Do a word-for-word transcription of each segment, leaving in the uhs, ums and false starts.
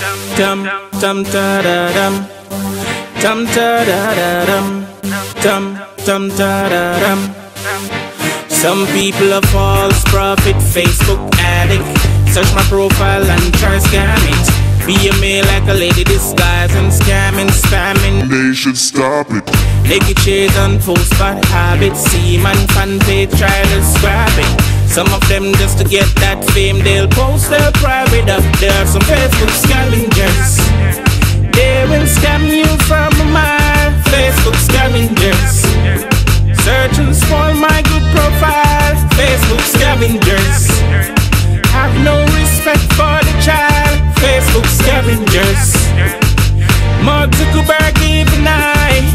dum dum da da dum dum da da da dum dum dum da da dum. Some people are false prophet, Facebook addict. Search my profile and try scamming. Be a male like a lady, disguising, scamming, spamming. They should stop it. Naked shades and post bad habits. Seaman fan page, try to scrap it. Some of them just to get that fame, they'll post their private up. There are some Facebook scavengers. They will scam you from a mile. Facebook scavengers. Search and spoil my good profile. Facebook scavengers. Have no respect for the child. Facebook scavengers. Mark Zuckerberg, even I.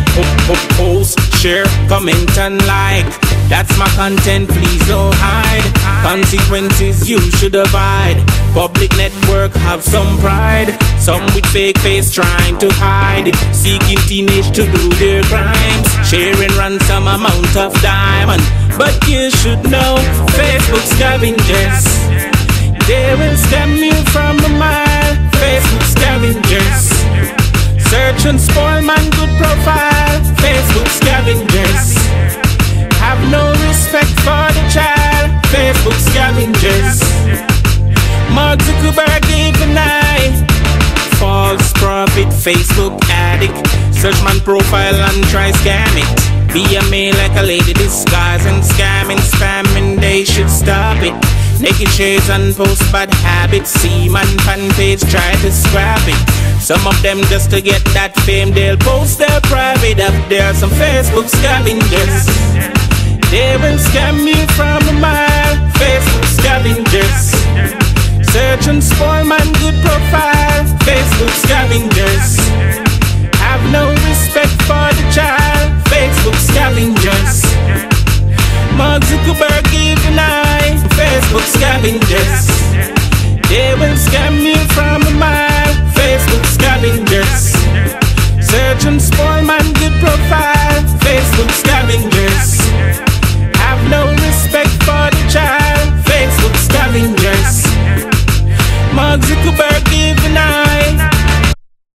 Post, share, comment and like. That's my content, please don't hide. Consequences you should avoid. Public network, have some pride. Some with fake face trying to hide it. Seeking teenage to do their crimes. Sharing ransom amount of diamond. But you should know, Facebook scavengers. They will scam you from a mile. Facebook scavengers. Search and spoil man good profile. Facebook scavengers. Have no respect for the child. Facebook scavengers. Mark Zuckerberg, even I. False prophet, Facebook addict. Search my profile and try scam it. Be a male like a lady, disguising, scamming, spamming. They should stop it. Naked shades and post bad habits. See man fan page, try to scrap it. Some of them just to get that fame, they'll post their private up. There are some Facebook scavengers. They will scam you from a mile. Facebook scavengers. Search and spoil my good profile. Facebook scavengers. Have no respect for the child. Facebook scavengers. Mark Zuckerberg, even I. Facebook scavengers.